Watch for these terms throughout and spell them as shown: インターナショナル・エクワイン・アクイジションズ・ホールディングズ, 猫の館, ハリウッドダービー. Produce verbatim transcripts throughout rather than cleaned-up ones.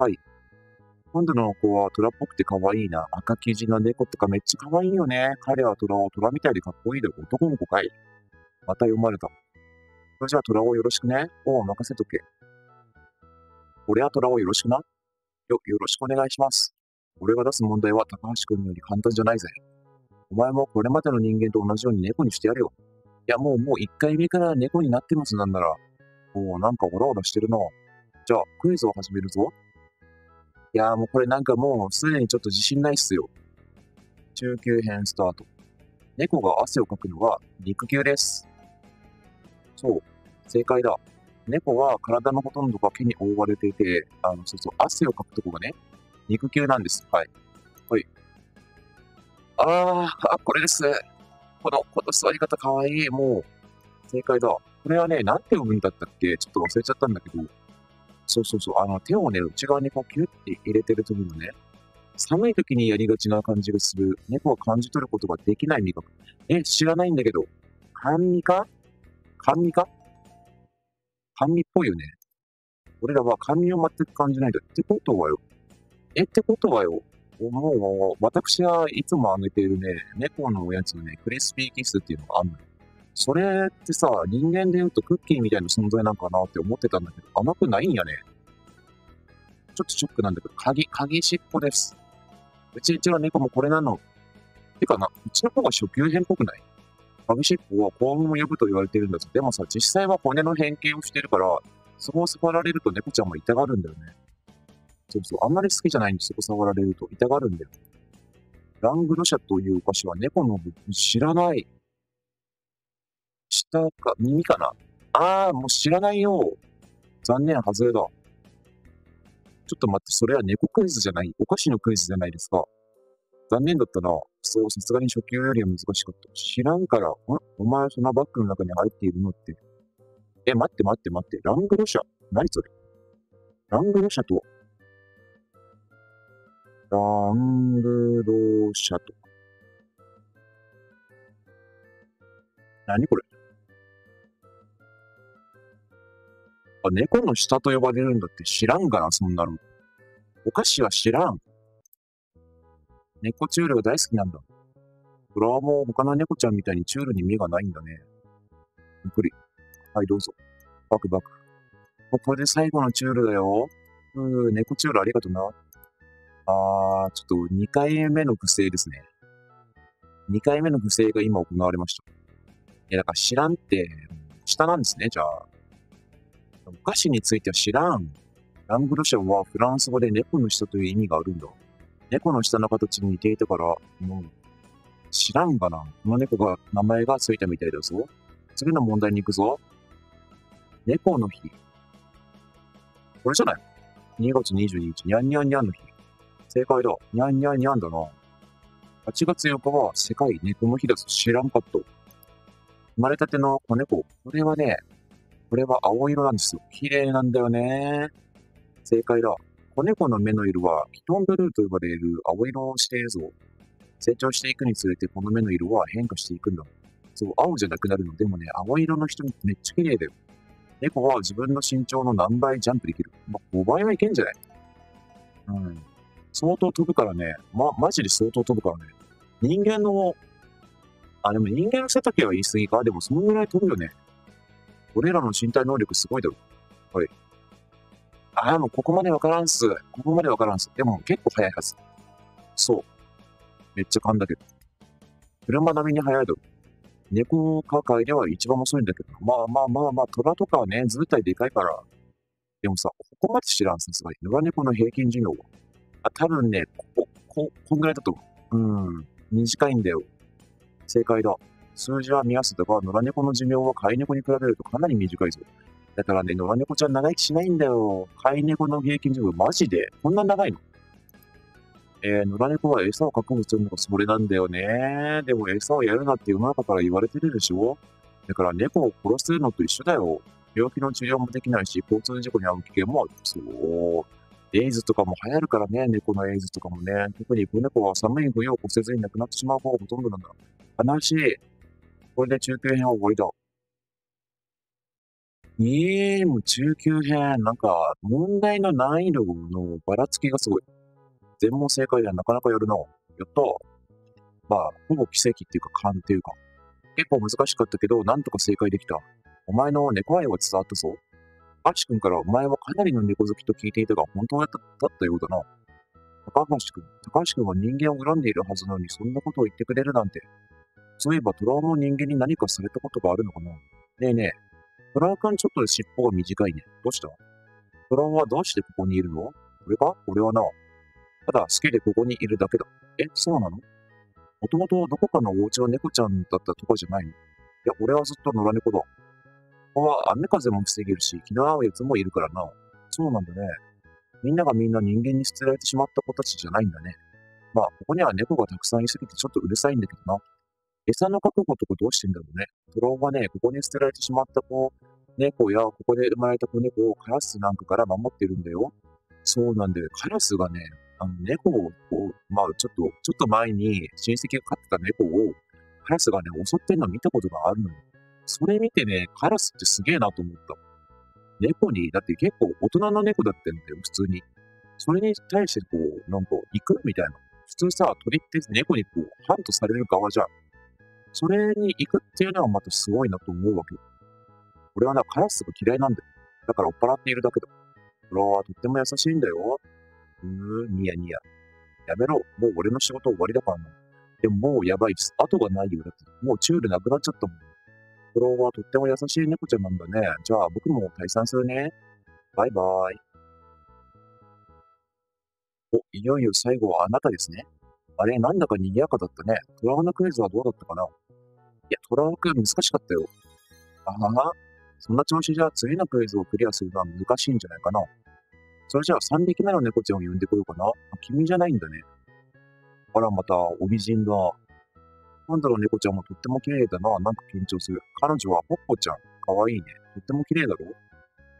はい。今度の子は虎っぽくて可愛いな。赤生地の猫とかめっちゃ可愛いよね。彼は虎を虎みたいでかっこいいだろ。男の子かい。また読まれた。それじゃあ虎をよろしくね。おう、任せとけ。俺は虎をよろしくな。よ、よろしくお願いします。俺が出す問題は高橋君より簡単じゃないぜ。お前もこれまでの人間と同じように猫にしてやれよ。いや、もうもう一回目から猫になってます。なんなら。おお、なんかオラオラしてるな。じゃあ、クイズを始めるぞ。いやー、もうこれなんかもうすでにちょっと自信ないっすよ。中級編スタート。猫が汗をかくのは肉球です。そう、正解だ。猫は体のほとんどが毛に覆われていて、あの、そうそう、汗をかくとこがね、肉球なんです。はい。はい。あー、あ、これです。この、この座り方かわいい。もう、正解だ。これはね、なんて呼ぶんだったっけ、ちょっと忘れちゃったんだけど、そうそうそう、あの、手をね、内側にこうキュッて入れてる時のね、寒い時にやりがちな感じがする、猫は感じ取ることができない味覚。え、知らないんだけど、甘味か甘味か甘味っぽいよね。俺らは甘味を全く感じないんだ。ってことはよ。え、ってことはよ。もう、私はいつもあげているね、猫のおやつのね、クリスピーキスっていうのがあるの。それってさ、人間で言うとクッキーみたいな存在なんかなって思ってたんだけど、甘くないんやね。ちょっとショックなんだけど、鍵、鍵しっぽです。うちうちの猫もこれなの。てかな、うちの子が初級編っぽくない？鍵しっぽは幸運を呼ぶと言われてるんだぞ。でもさ、実際は骨の変形をしてるから、そこを触られると猫ちゃんも痛がるんだよね。そうそう、あんまり好きじゃないんで、そこ触られると痛がるんだよ。ラングドシャというお菓子は猫の部分、知らない。下か、耳かな。ああ、もう知らないよ。残念、外れだ。ちょっと待って、それは猫クイズじゃない。お菓子のクイズじゃないですか。残念だったな。そう、さすがに初級よりは難しかった。知らんから、んお前そのバッグの中に入っているのって。え、待って待って待って。ラングドシャ。何それ。ラングドシャと。ラングドシャと。何これ。あ、猫の舌と呼ばれるんだって知らんがな、そんなの。お菓子は知らん。猫チュールが大好きなんだ。虎はもう他の猫ちゃんみたいにチュールに目がないんだね。ゆっくり。はい、どうぞ。バクバク。もうこれで最後のチュールだよ。うー、猫チュールありがとな。あー、ちょっとにかいめの不正ですね。にかいめの不正が今行われました。いや、だから知らんって、下なんですね、じゃあ。お菓子については知らん。ラングドシャはフランス語で猫の舌という意味があるんだ。猫の舌の形に似ていたから、もう、知らんがな。この猫が名前がついたみたいだぞ。次の問題に行くぞ。猫の日。これじゃない？ に 月にじゅうににち、にゃんにゃんにゃんの日。正解だ。にゃんにゃんにゃんだな。はちがつよっかは世界猫の日だぞ。知らんかった。生まれたての子猫。これはね、これは青色なんですよ。綺麗なんだよね。正解だ。子猫の目の色はキトンブルーと呼ばれる青色をしているぞ。成長していくにつれてこの目の色は変化していくんだ。そう、青じゃなくなるの。でもね、青色の人めっちゃ綺麗だよ。猫は自分の身長の何倍ジャンプできる？まあ、ごばいはいけんじゃない？うん。相当飛ぶからね。ま、マジで相当飛ぶからね。人間の、あ、でも人間の背丈は言い過ぎか。でもそのぐらい飛ぶよね。俺らの身体能力すごいだろ。はい。ああ、もうここまでわからんす。ここまでわからんす。でも結構速いはず。そう。めっちゃ噛んだけど。車並みに速いだろ。猫科界では一番遅いんだけど。まあまあまあまあ、虎とかはね、図体でかいから。でもさ、ここまで知らんさすがに。野良猫の平均寿命は。あ、多分ね、ここ、こ、こんぐらいだと思う。うーん。短いんだよ。正解だ。数字は見合わせたが、野良猫の寿命は飼い猫に比べるとかなり短いぞ。だからね、野良猫ちゃん長生きしないんだよ。飼い猫の平均寿命、マジでこんな長いの？えー、野良猫は餌を確保するのがそれなんだよね。でも餌をやるなって世の中から言われてるでしょ。だから猫を殺すのと一緒だよ。病気の治療もできないし、交通事故に遭う危険もある。そう。エイズとかも流行るからね、猫のエイズとかもね。特に子猫は寒い冬を越せずに亡くなってしまう方がほとんどなんだ。悲しい。これで中継編は終わりだ。ええ、でも中級編、なんか、問題の難易度のばらつきがすごい。全問正解ではなかなかやるな。やったー。まあ、ほぼ奇跡っていうか勘っていうか。結構難しかったけど、なんとか正解できた。お前の猫愛は伝わったぞ。アシ君からお前はかなりの猫好きと聞いていたが、本当だったようだな。高橋君、高橋君は人間を恨んでいるはずなのに、そんなことを言ってくれるなんて。そういえば、トラの人間に何かされたことがあるのかな。ねえねえ。トラ君ちょっと尻尾が短いね。どうしたトラはどうしてここにいるの俺か俺はな。ただ、好きでここにいるだけだ。え、そうなのもともとどこかのお家の猫ちゃんだったとかじゃないのいや、俺はずっと野良猫だ。ここは雨風も防げるし、気の合うやつもいるからな。そうなんだね。みんながみんな人間に捨てられてしまった子たちじゃないんだね。まあ、ここには猫がたくさんいすぎてちょっとうるさいんだけどな。餌の覚悟とかどうしてんだろうね。トロはね、ここに捨てられてしまった子、猫やここで生まれた子猫をカラスなんかから守ってるんだよ。そうなんだよ。カラスがね、あの猫を、まあちょっと、ちょっと前に親戚が飼ってた猫をカラスがね、襲ってんの見たことがあるのよ。それ見てね、カラスってすげえなと思った。猫に、だって結構大人の猫だってんだよ、普通に。それに対してこう、なんか行くみたいな。普通さ、鳥って猫にこう、ハントされる側じゃん。それに行くっていうのはまたすごいなと思うわけよ。俺はな、カラスが嫌いなんだよ。だから追っ払っているだけだ。トラはとっても優しいんだよ。うーん、ニヤニヤ。やめろ、もう俺の仕事終わりだからな。でももうやばいです。後がないよ。だってもうチュールなくなっちゃったもん。トラはとっても優しい猫ちゃんなんだね。じゃあ僕も退散するね。バイバーイ。お、いよいよ最後はあなたですね。あれ、なんだか賑やかだったね。トラのクイズはどうだったかな。いや、トラ君難しかったよ。あはは。そんな調子じゃ次のクイズをクリアするのは難しいんじゃないかな。それじゃあさんびきめの猫ちゃんを呼んでこようかな。君じゃないんだね。あら、また、お美人だ。今度の猫ちゃんもとっても綺麗だな。なんか緊張する。彼女はポッポちゃん。かわいいね。とっても綺麗だろ。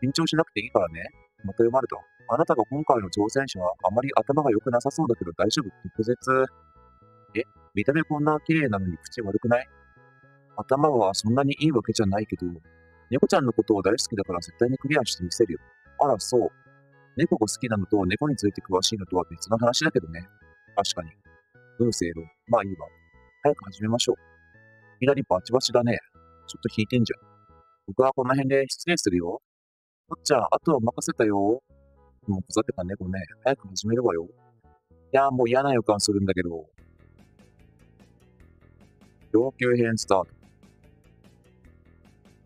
緊張しなくていいからね。また読まれた。あなたが今回の挑戦者はあまり頭が良くなさそうだけど大丈夫。毒舌。え、見た目こんな綺麗なのに口悪くない？頭はそんなにいいわけじゃないけど、猫ちゃんのことを大好きだから絶対にクリアしてみせるよ。あら、そう。猫が好きなのと猫について詳しいのとは別の話だけどね。確かに。うん、正論。まあいいわ。早く始めましょう。左バチバチだね。ちょっと引いてんじゃん。僕はこの辺で失礼するよ。とっちゃん、あとは任せたよ。もうふざけた猫ね。早く始めるわよ。いやー、もう嫌な予感するんだけど。上級編スタート。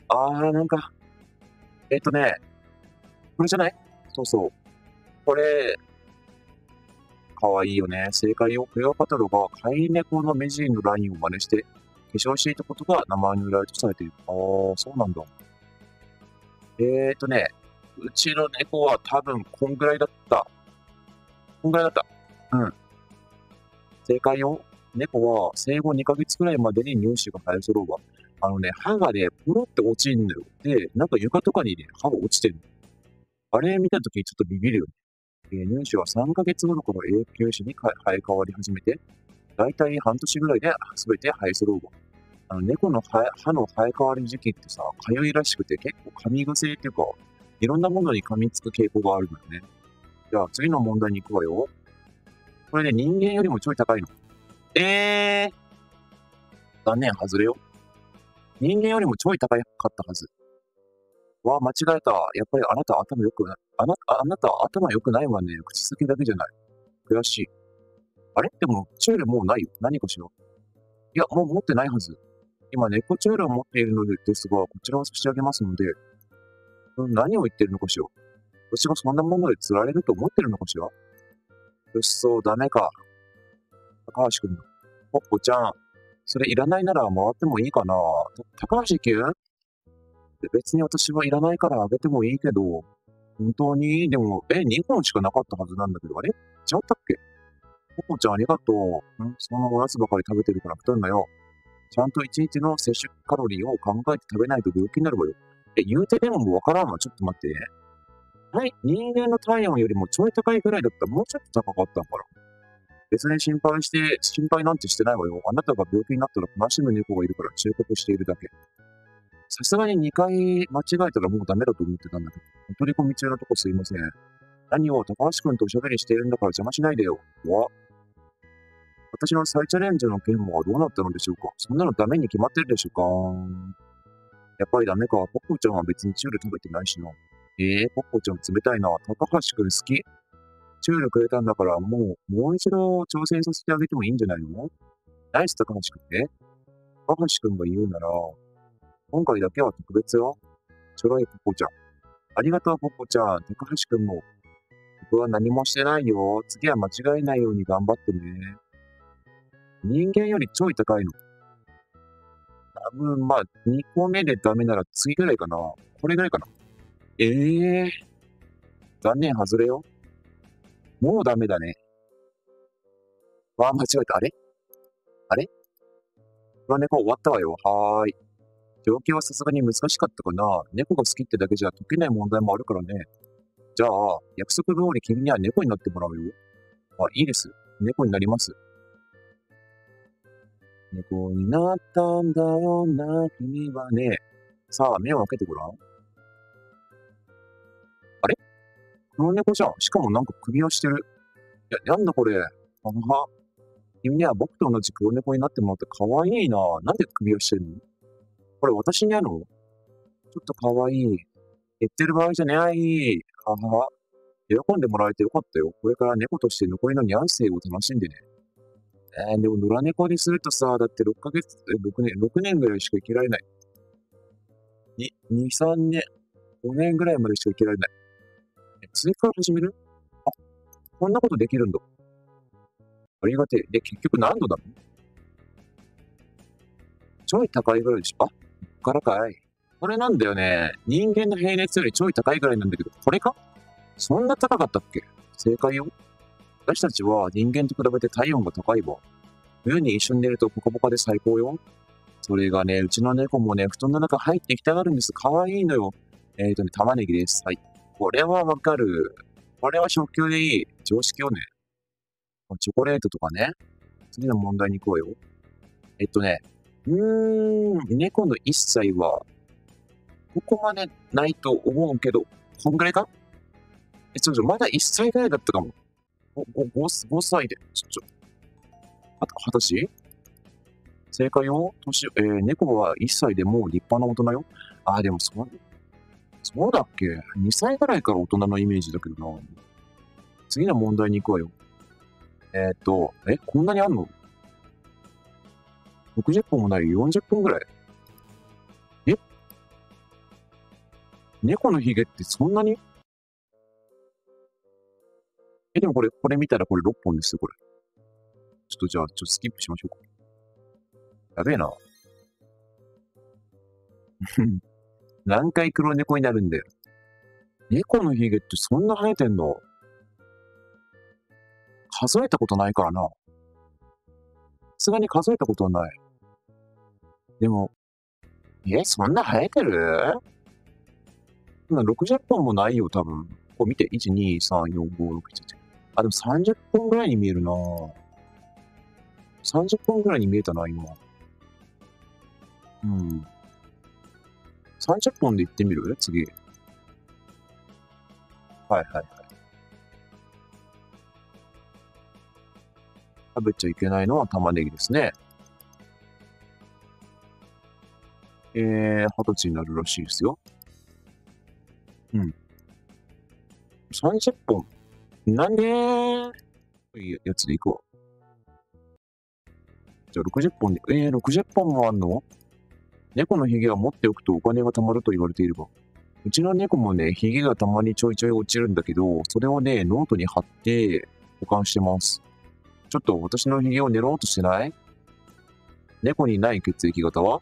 あー、なんか。えっとね。これじゃない？そうそう。これ、かわいいよね。正解を、クレオパトラが飼い猫の目尻のラインを真似して、化粧していたことが名前の由来とされている。あー、そうなんだ。えーとね、うちの猫は多分こんぐらいだった。こんぐらいだった。うん。正解よ。猫は生後にかげつくらいまでに乳歯が生え揃うわ。あのね、歯がね、ポロって落ちんのよ。で、なんか床とかにね、歯が落ちてる。あれ見たときちょっとビビるよね。えー、乳歯はさんかげつごの頃永久歯に生え変わり始めて、だいたい半年ぐらいで全て生え揃うわ。あの猫の歯の生え変わり時期ってさ、かゆいらしくて結構噛み癖っていうか、いろんなものに噛みつく傾向があるのよね。じゃあ次の問題に行くわよ。これね、人間よりもちょい高いの。えー、残念、外れよ。人間よりもちょい高かったはず。わあ、間違えた。やっぱりあなた頭良くない。あな、あなた頭良くないわね。口先だけじゃない。悔しい。あれでも、チュールもうないよ。何かしら。いや、もう持ってないはず。今、猫チュールを持っているのですが、こちらを差し上げますので、うん、何を言ってるのかしら。私がそんなもので釣られると思ってるのかしら。よし、そう、ダメか。高橋くんだ。ポッポちゃん。それいらないなら回ってもいいかな。高橋くん？別に私はいらないからあげてもいいけど。本当に？でも、え、にほんしかなかったはずなんだけど、あれ？違ったっけ？ポッポちゃんありがとう。ん？そのおやつばかり食べてるから太んなよ。ちゃんと一日の摂取カロリーを考えて食べないと病気になるわよ。え、言うてでもわからんわ。ちょっと待って。はい、人間の体温よりもちょい高いぐらいだったらもうちょっと高かったんから。別に心配して、心配なんてしてないわよ。あなたが病気になったら悲しむ猫がいるから忠告しているだけ。さすがににかい間違えたらもうダメだと思ってたんだけど、お取り込み中のとこすいません。何を高橋君とおしゃべりしているんだから邪魔しないでよ。わ。私の再チャレンジの件はどうなったのでしょうか。そんなのダメに決まってるでしょうか。やっぱりダメか。ポッポちゃんは別にチュール食べてないしな。えー、ポッポちゃん冷たいな。高橋くん好き。チュールくれたんだからもう、もう一度挑戦させてあげてもいいんじゃないの？ナイス高橋くんね。高橋くんが言うなら、今回だけは特別よ。ちょろいポッポちゃん。ありがとうポッポちゃん。高橋くんも。僕は何もしてないよ。次は間違えないように頑張ってね。人間よりちょい高いの。多分、まあ、にこめでダメなら次ぐらいかな。これぐらいかな。ええー。残念、外れよ。もうダメだね。わあ、間違えた。あれあれ黒猫終わったわよ。はーい。状況はさすがに難しかったかな。猫が好きってだけじゃ解けない問題もあるからね。じゃあ、約束通り君には猫になってもらうよ。あ、いいです。猫になります。猫になったんだよな、君はね。さあ、目を開けてごらん。あれ黒猫じゃん。しかもなんか首をしてる。いや、なんだこれ。あは。君には僕と同じ黒猫になってもらって可愛いな。なんで首をしてるのこれ私にやるのちょっと可愛い。言ってる場合じゃない。あは。喜んでもらえてよかったよ。これから猫として残りのニャン生を楽しんでね。えー、でも野良猫にするとさ、だってろっかげつ、ろくねん、ろくねんぐらいしか生きられない。に、に、さんねん、ごねんぐらいまでしか生きられない。え、追加始める？あ、こんなことできるんだ。ありがてえ。で、結局何度だろう？ちょい高いぐらいでしょ？あ、こっからかい。これなんだよね。人間の平熱よりちょい高いぐらいなんだけど、これか？そんな高かったっけ？正解よ。私たちは人間と比べて体温が高いわ。冬に一緒に寝るとポカポカで最高よ。それがね、うちの猫もね、布団の中入ってきたがるんです。かわいいのよ。えーとね、玉ねぎです。はい。これはわかる。これは初級でいい。常識よね。チョコレートとかね。次の問題に行こうよ。えっとね、うーん、猫のいっさいは、ここまでないと思うけど、こんぐらいか？え、ちょっとまだいっさいぐらいだったかも。ご, ご, ご, ごさいで、ちょ、ちょ、あと、はたち？正解よ。年、えー、猫はいっさいでもう立派な大人よ。ああ、でもそ、そうだっけ？ に 歳ぐらいから大人のイメージだけどな。次の問題に行くわよ。えー、っと、え、こんなにあんの ?ろくじゅっぷんもない、よんじゅっぷんぐらい。え？猫のヒゲってそんなに？え、でもこれ、これ見たらこれろっぽんですよ、これ。ちょっとじゃあ、ちょっとスキップしましょうか。やべえな。何回黒猫になるんだよ。猫のヒゲってそんな生えてんの？数えたことないからな。さすがに数えたことはない。でも、え、そんな生えてる？ろくじゅっぽんもないよ、多分。こう見て、いち、に、さん、よん、ご、ろく、なな、はち。あ、でもさんじゅっぽんぐらいに見えるな。さんじゅっぽんぐらいに見えたな、今。うん。さんじゅっぽんで行ってみる？次。はいはいはい。食べちゃいけないのは玉ねぎですね。えー、はたちになるらしいですよ。うん。さんじゅっぽん。なんでーいいやつでいくわ。じゃあろくじゅっぽんで、えー、ろくじゅっぽんもあんの？猫のヒゲは持っておくとお金が貯まると言われているが、うちの猫もね、ヒゲがたまにちょいちょい落ちるんだけど、それをね、ノートに貼って保管してます。ちょっと私のヒゲを狙おうとしてない？猫にない血液型は？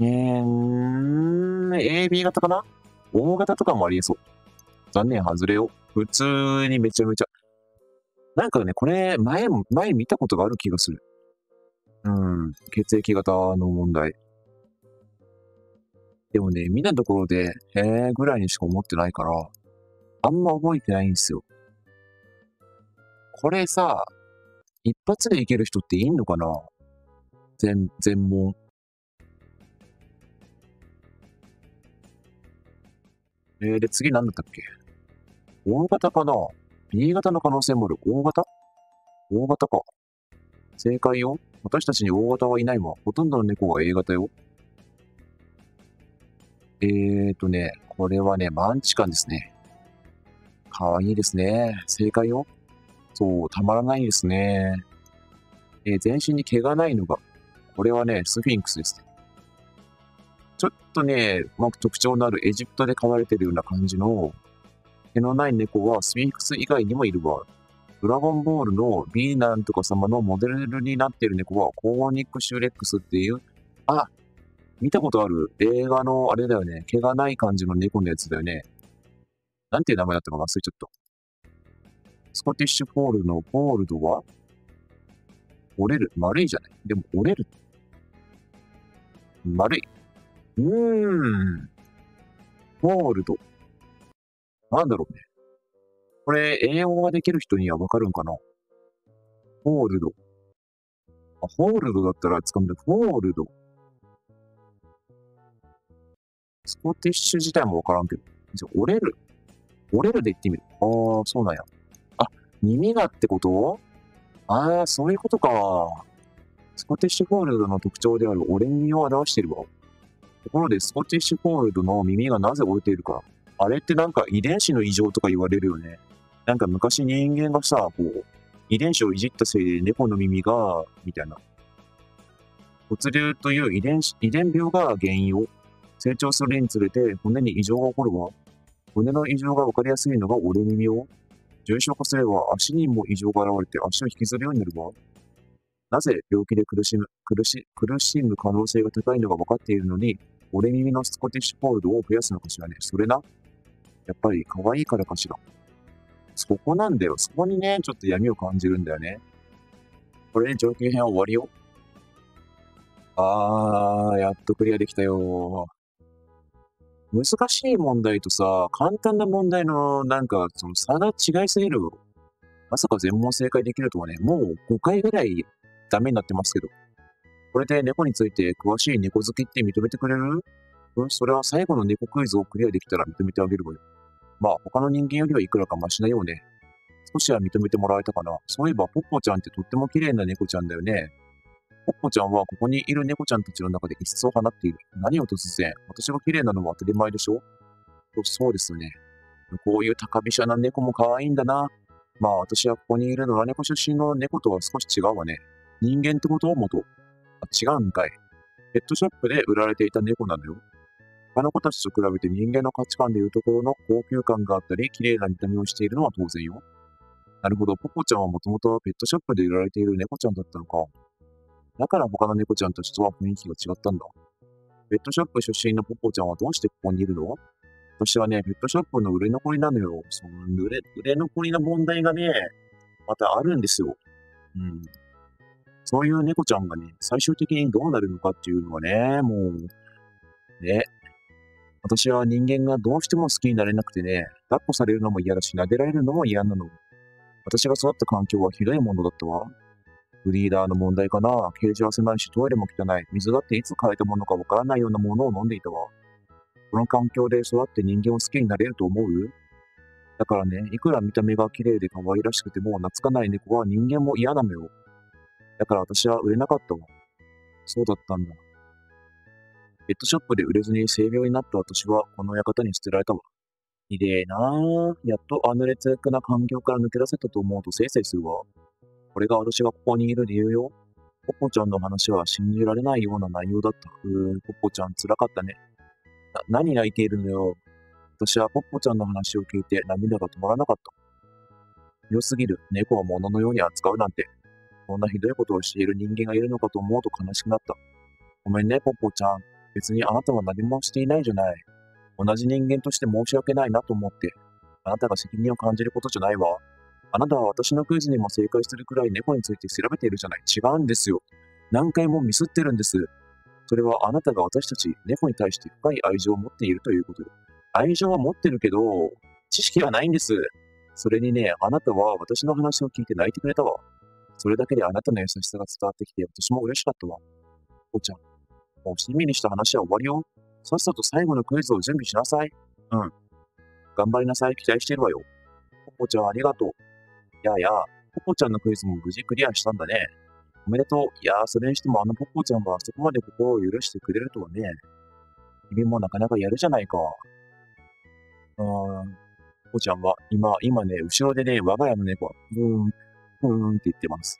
えー、エービー 型かな？ オー 型とかもありえそう。残念、外れよ。普通にめちゃめちゃ。なんかね、これ、前も、前見たことがある気がする。うん。血液型の問題。でもね、見たところで、へーぐらいにしか思ってないから、あんま覚えてないんですよ。これさ、一発でいける人っていいのかな？全、全問。えー、で、次何だったっけ？大型かな？ B 型の可能性もある。大型？大型か。正解よ。私たちに大型はいないわ。ほとんどの猫は A 型よ。えーとね、これはね、マンチカンですね。かわいいですね。正解よ。そう、たまらないですね。えー、全身に毛がないのが、これはね、スフィンクスですね。ちょっとね、まあ、特徴のあるエジプトで飼われてるような感じの、毛のない猫はスフィンクス以外にもいるわ。ドラゴンボールのビーなんとか様のモデルになっている猫はコーニックシュレックスっていう、あ、見たことある映画のあれだよね、毛がない感じの猫のやつだよね。なんていう名前だったか忘れちゃった。スコティッシュフォールのゴールドは折れる。丸いじゃない。でも折れる。丸い。うーん。ゴールド。なんだろうね。これ、英語ができる人にはわかるんかな？ホールド。あ、ホールドだったら掴んで、ホールド。スコティッシュ自体もわからんけど。じゃあ、折れる。折れるで言ってみる。ああ、そうなんや。あ、耳がってこと？ああ、そういうことか。スコティッシュフォールドの特徴である折れ耳を表しているわ。ところで、スコティッシュフォールドの耳がなぜ折れているか。あれってなんか遺伝子の異常とか言われるよね。なんか昔人間がさ、こう、遺伝子をいじったせいで猫の耳が、みたいな。骨瘤という遺伝子、遺伝病が原因を。成長するにつれて骨に異常が起こるわ。骨の異常が分かりやすいのが折れ耳を。重症化すれば足にも異常が現れて足を引きずるようになるわ。なぜ病気で苦しむ、苦し、苦しむ可能性が高いのが分かっているのに、折れ耳のスコティッシュフォールドを増やすのかしらね。それな。やっぱり可愛いからかしら。そこなんだよ。そこにね、ちょっと闇を感じるんだよね。これで上級編は終わりよ。あー、やっとクリアできたよ。難しい問題とさ、簡単な問題の、なんか、その差が違いすぎる。まさか全問正解できるとはね、もうごかいぐらいダメになってますけど。これで猫について詳しい猫好きって認めてくれる？それは最後の猫クイズをクリアできたら認めてあげるわよ。まあ他の人間よりはいくらかマシなようね。少しは認めてもらえたかな。そういえばポッポちゃんってとっても綺麗な猫ちゃんだよね。ポッポちゃんはここにいる猫ちゃんたちの中で一層放っている。何を突然、私が綺麗なのは当たり前でしょ？そうですね。こういう高飛車な猫も可愛いんだな。まあ私はここにいる野良猫出身の猫とは少し違うわね。人間ってことを元。あ、違うんかい。ペットショップで売られていた猫なのよ。他の子たちと比べて人間の価値観でいうところの高級感があったり、綺麗な見た目をしているのは当然よ。なるほど、ポポちゃんはもともとペットショップで売られている猫ちゃんだったのか。だから他の猫ちゃんたちとは雰囲気が違ったんだ。ペットショップ出身のポポちゃんはどうしてここにいるの？私はね、ペットショップの売れ残りなのよ。その売れ、売れ残りの問題がね、またあるんですよ。うん。そういう猫ちゃんがね、最終的にどうなるのかっていうのはね、もう、ね。私は人間がどうしても好きになれなくてね、抱っこされるのも嫌だし、撫でられるのも嫌なの。私が育った環境はひどいものだったわ。ブリーダーの問題かな。ケージは狭いし、トイレも汚い。水だっていつ変えたものかわからないようなものを飲んでいたわ。この環境で育って人間を好きになれると思う？だからね、いくら見た目が綺麗で可愛らしくても、懐かない猫は人間も嫌なのよ。だから私は売れなかったわ。そうだったんだ。ペットショップで売れずに性病になった私はこの館に捨てられたわ。ひでえなぁ。やっとあの劣悪な環境から抜け出せたと思うとせいせいするわ。これが私がここにいる理由よ。ポッポちゃんの話は信じられないような内容だった。うーん、ポッポちゃん辛かったね。な、何泣いているのよ。私はポッポちゃんの話を聞いて涙が止まらなかった。良すぎる。猫を物のように扱うなんて。こんなひどいことをしている人間がいるのかと思うと悲しくなった。ごめんね、ポッポちゃん。別にあなたは何もしていないじゃない。同じ人間として申し訳ないなと思って。あなたが責任を感じることじゃないわ。あなたは私のクイズにも正解するくらい猫について調べているじゃない。違うんですよ。何回もミスってるんです。それはあなたが私たち猫に対して深い愛情を持っているということよ。愛情は持ってるけど、知識はないんです。それにね、あなたは私の話を聞いて泣いてくれたわ。それだけであなたの優しさが伝わってきて私も嬉しかったわ。おちゃん。もうしみにした話は終わりよ。さっさと最後のクイズを準備しなさい。うん。頑張りなさい。期待してるわよ。ポポちゃんありがとう。やあやあ、ポポちゃんのクイズも無事クリアしたんだね。おめでとう。いやあ、それにしてもあのポポちゃんがあそこまで心を許してくれるとはね。君もなかなかやるじゃないか。うーん。ポポちゃんは今、今ね、後ろでね、我が家の猫は、ブーン、ブーンって言ってます。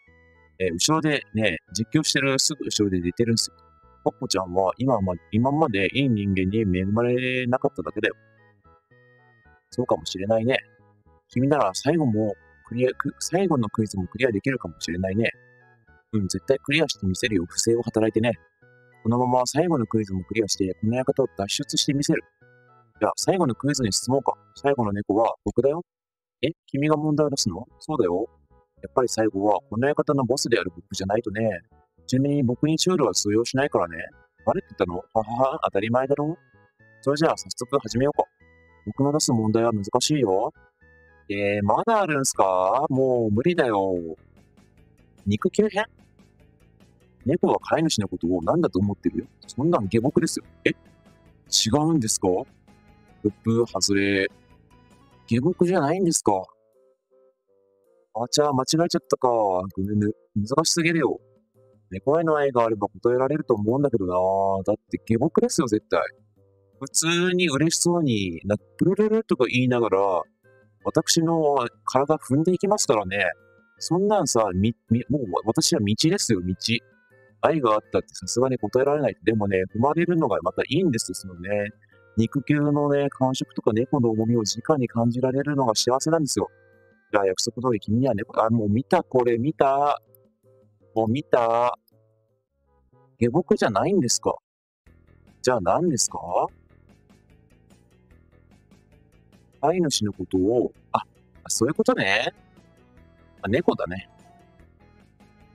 えー、後ろでね、実況してるすぐ後ろで寝てるんですよ。ポポちゃんは今ま、今までいい人間に恵まれなかっただけだよ。そうかもしれないね。君なら最後もクリア、最後のクイズもクリアできるかもしれないね。うん、絶対クリアしてみせるよ。不正を働いてね。このまま最後のクイズもクリアして、この館を脱出してみせる。じゃあ、最後のクイズに進もうか。最後の猫は僕だよ。え、君が問題を出すの？そうだよ。やっぱり最後はこの館のボスである僕じゃないとね。ちなみに僕にシュールは通用しないからね。バレてたの？ははは、当たり前だろ。それじゃあ、早速始めようか。僕の出す問題は難しいよ。えー、まだあるんすか？もう無理だよ。肉球編？猫は飼い主のことを何だと思ってるよ。そんなん下僕ですよ。え？違うんですか？ブッブー外れ。下僕じゃないんですか？あちゃー、間違えちゃったか。ぐぬぬ。難しすぎるよ。猫への愛があれば答えられると思うんだけどな。だって下僕ですよ、絶対。普通に嬉しそうに、なプルルルとか言いながら、私の体踏んでいきますからね。そんなんさ、み、み、もう私は道ですよ、道。愛があったってさすがに答えられない。でもね、踏まれるのがまたいいんですよね。肉球のね、感触とか猫の重みを直に感じられるのが幸せなんですよ。じゃあ約束通り君には猫、あ、もう見た、これ見た。もう見た。下僕じゃないんですか？じゃあ何ですか？飼い主のことを、あ、そういうことね。あ、猫だね。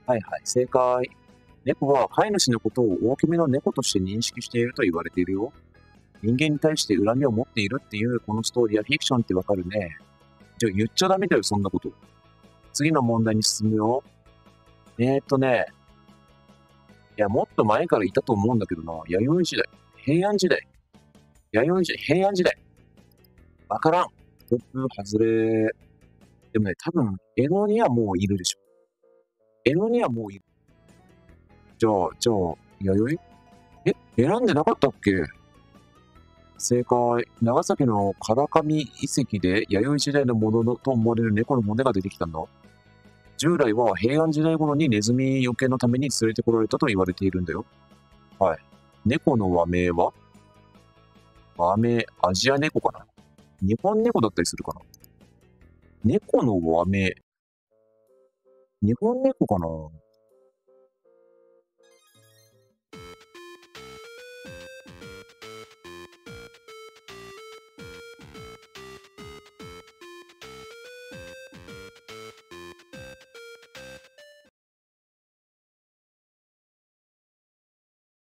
はいはい、正解。猫は飼い主のことを大きめの猫として認識していると言われているよ。人間に対して恨みを持っているっていうこのストーリーはフィクションってわかるね。じゃあ言っちゃダメだよ、そんなこと。次の問題に進むよ。えーっとね。いや、もっと前からいたと思うんだけどな。弥生時代。平安時代。弥生時代。平安時代。わからん。トップ外れ。でもね、多分、江戸にはもういるでしょ。江戸にはもういる。じゃあ、じゃあ、弥生？え、選んでなかったっけ？正解。長崎の唐上遺跡で弥生時代のものと思われる猫の骨が出てきたんだ。従来は平安時代頃にネズミよけのために連れてこられたと言われているんだよ。はい。猫の和名は？和名、アジア猫かな？日本猫だったりするかな？猫の和名。日本猫かな？